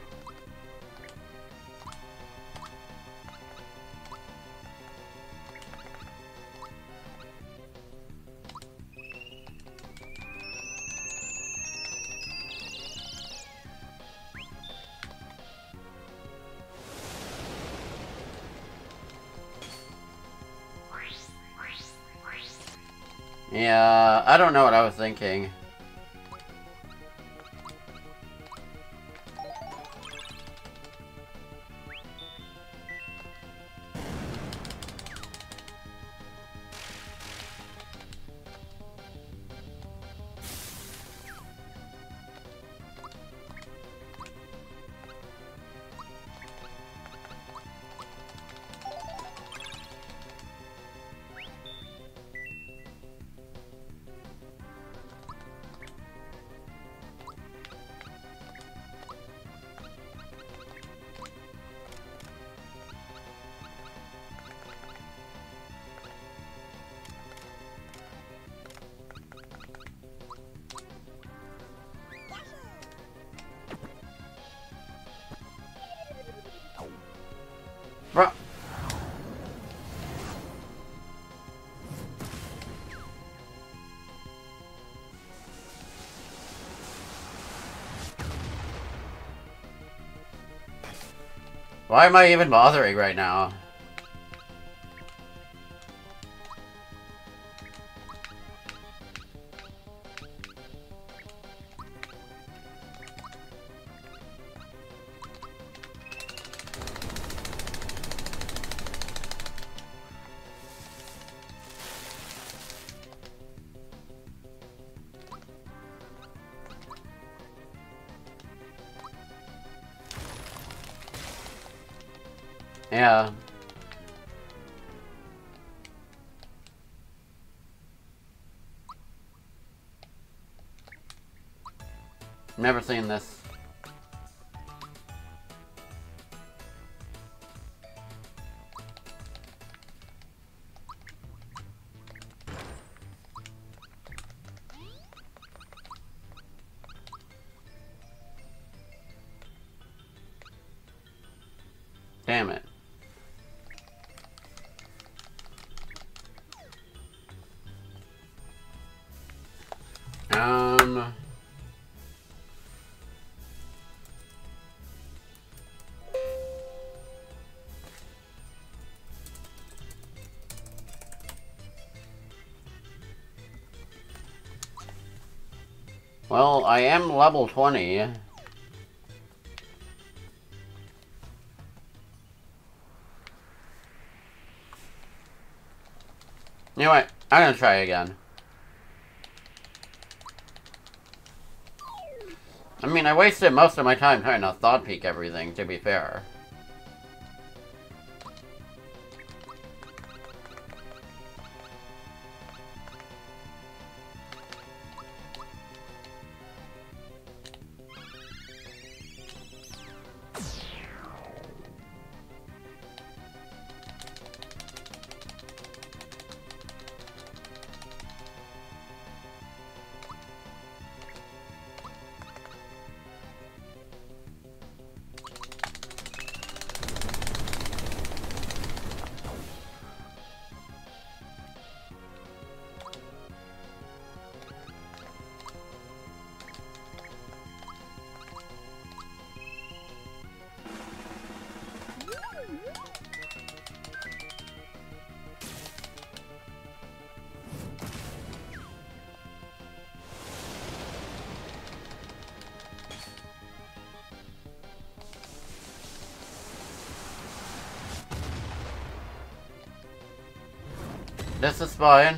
Yeah, I don't know what I was thinking. Why am I even bothering right now? Yeah. Never seen this. Damn it. Um... Well, I am level twenty. You know what? I'm gonna try again. I mean, I wasted most of my time trying to thought peek everything, to be fair. This is fine.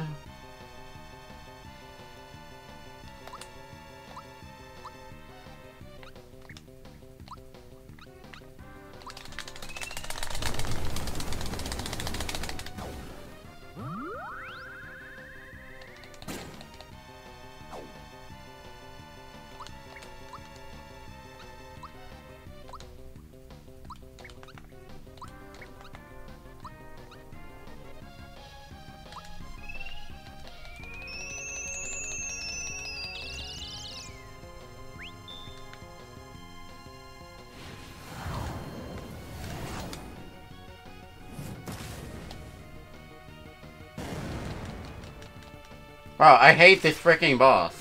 Wow, I hate this freaking boss.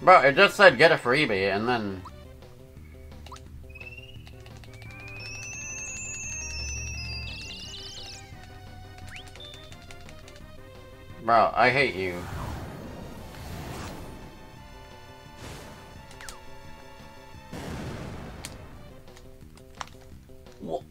Bro, it just said get a freebie, and then... Bro, I hate you. Whoa.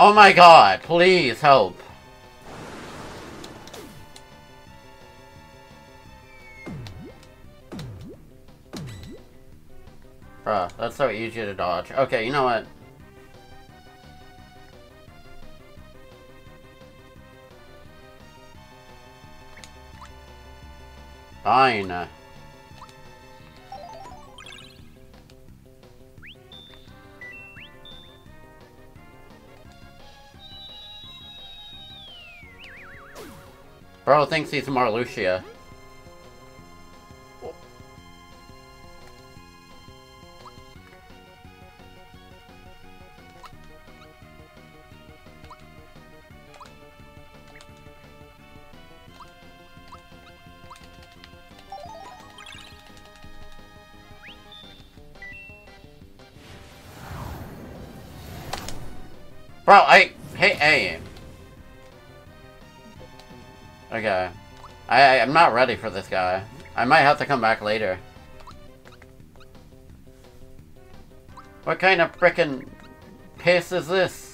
Oh my god, please help. Bruh, that's so easy to dodge. Okay, you know what? Fine. Bro thinks he's Marluxia. Bro, I hate aim. Okay. I, I, I'm not ready for this guy. I might have to come back later. What kind of frickin' piss is this?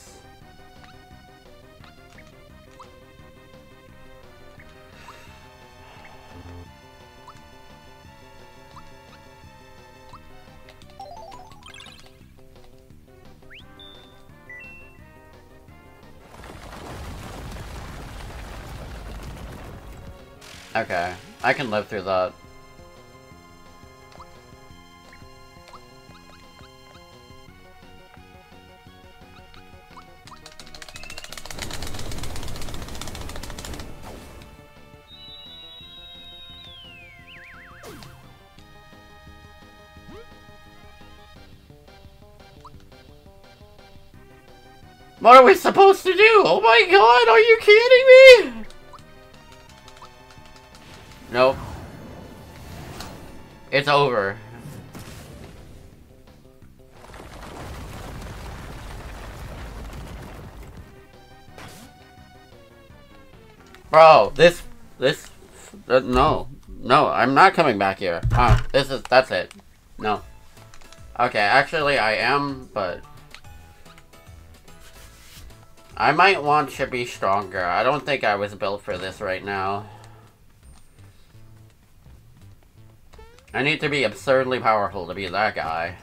Okay, I can live through that. What are we supposed to do? Oh my god, are you kidding me? Nope. It's over. Bro, this, this, uh, no, no, I'm not coming back here. Huh, this is, that's it. No. Okay, actually I am, but I might want to be stronger. I don't think I was built for this right now. I need to be absurdly powerful to be that guy.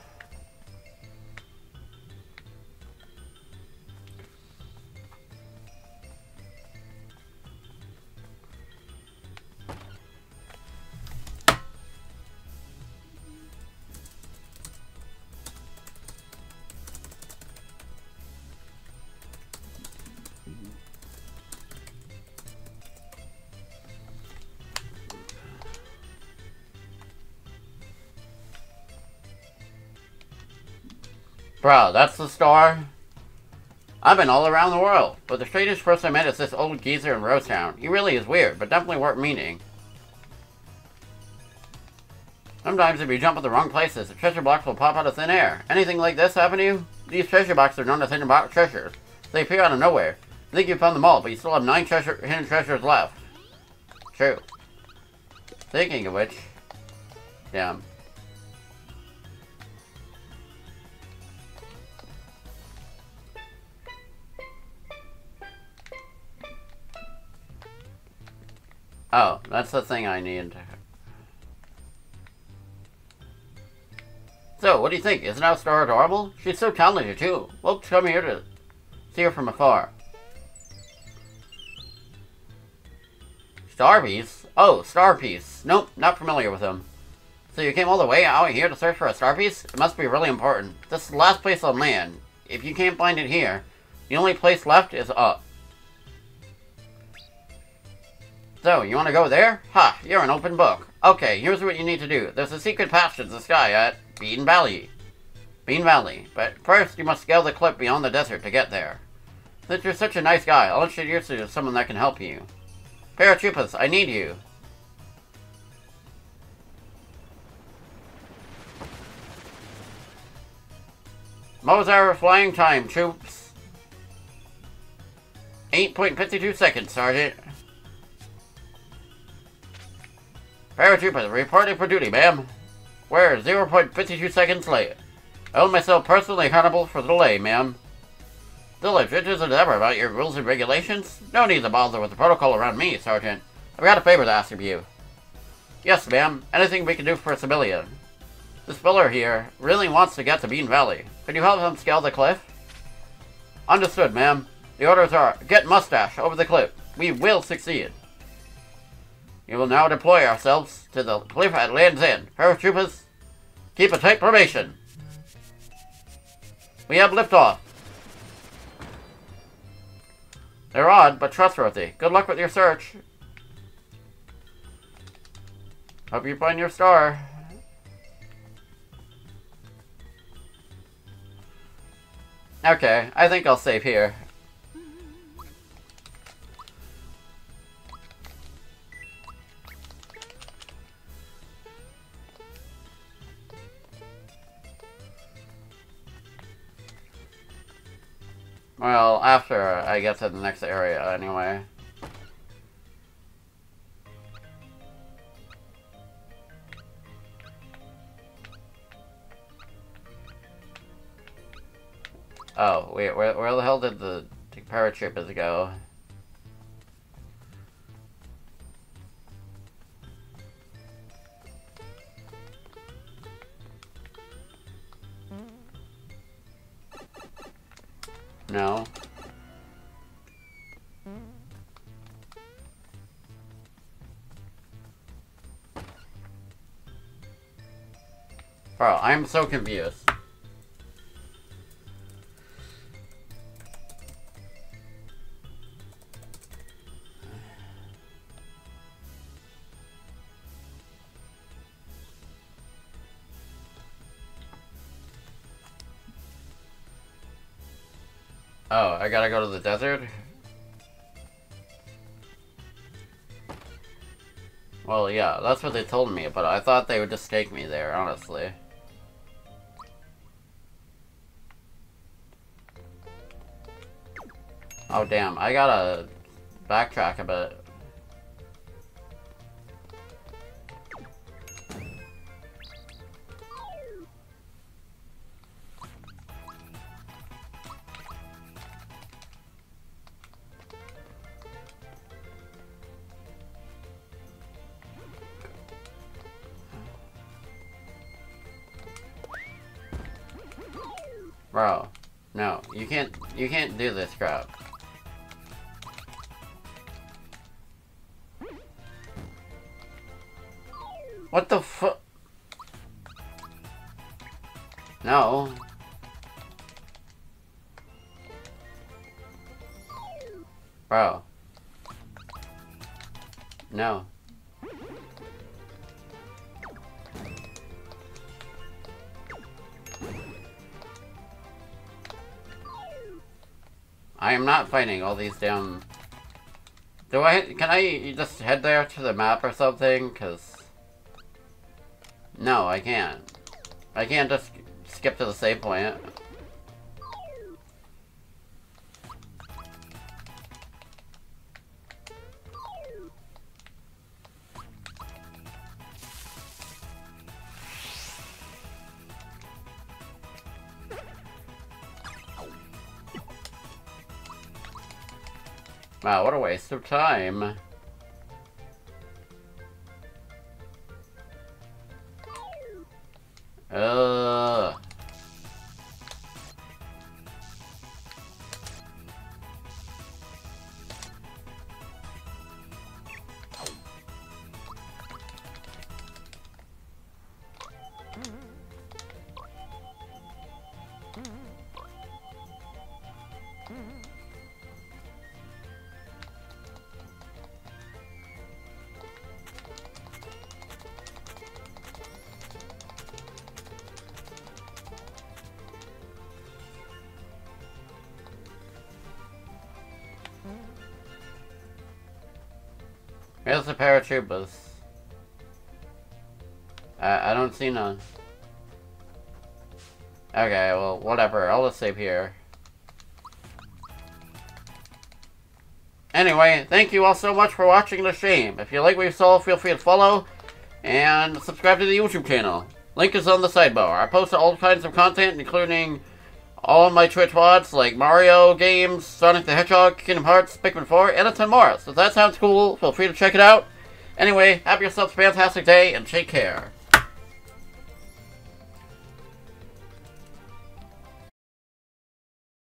Bro, that's the star? I've been all around the world, but the straightest person I met is this old geezer in Rose Town. He really is weird, but definitely worth meeting. Sometimes if you jump at the wrong places, the treasure box will pop out of thin air. Anything like this happen to you? These treasure boxes are known as hidden box treasures. They appear out of nowhere. You think you found them all, but you still have nine treasure hidden treasures left. True. Thinking of which... Damn. Oh, that's the thing I need. So, what do you think? Isn't our star adorable? She's so talented, too. We'll come here to see her from afar. Starpiece? Oh, Starpiece. Nope, not familiar with him. So you came all the way out here to search for a Starpiece? It must be really important. This is the last place on land. If you can't find it here, the only place left is up. So, you want to go there? Ha, you're an open book. Okay, here's what you need to do. There's a secret passage to the sky at Bean Valley. Bean Valley. But first, you must scale the cliff beyond the desert to get there. Since you're such a nice guy, I'll introduce you to someone that can help you. Paratroopers, I need you. Mo's our flying time, troops. eight point five two seconds, Sergeant. Paratroopers, reporting for duty, ma'am. We're zero point five two seconds late. I hold myself personally accountable for the delay, ma'am. Still as rigid as ever about your rules and regulations? No need to bother with the protocol around me, Sergeant. I've got a favor to ask of you. Yes, ma'am. Anything we can do for a civilian. This filler here really wants to get to Bean Valley. Could you help him scale the cliff? Understood, ma'am. The orders are, get Mustache over the cliff. We will succeed. We will now deploy ourselves to the cliff at Land's End. Paratroopers, keep a tight formation. We have liftoff. They're odd, but trustworthy. Good luck with your search. Hope you find your star. Okay, I think I'll save here. Well, after I get to the next area, anyway. Oh, wait, where, where the hell did the paratroopers go? No. Bro, I'm so confused. Oh, I gotta go to the desert? Well, yeah, that's what they told me, but I thought they would just take me there, honestly. Oh, damn, I gotta backtrack a bit. Bro, no, you can't, you can't do this crap. What the fu- No. Bro. No. I am not fighting all these damn... Do I- can I just head there to the map or something? 'Cause... No, I can't. I can't just skip to the save point. Wow, what a waste of time. Ugh. Where's the paratroopers? I, I don't see none. Okay, well, whatever. I'll just save here. Anyway, thank you all so much for watching the stream. If you like what you saw, feel free to follow and subscribe to the YouTube channel. Link is on the sidebar. I post all kinds of content, including all my Twitch pods, like Mario games, Sonic the Hedgehog, Kingdom Hearts, Pikmin four, and a ton more. So if that sounds cool, feel free to check it out. Anyway, have yourselves a fantastic day, and take care.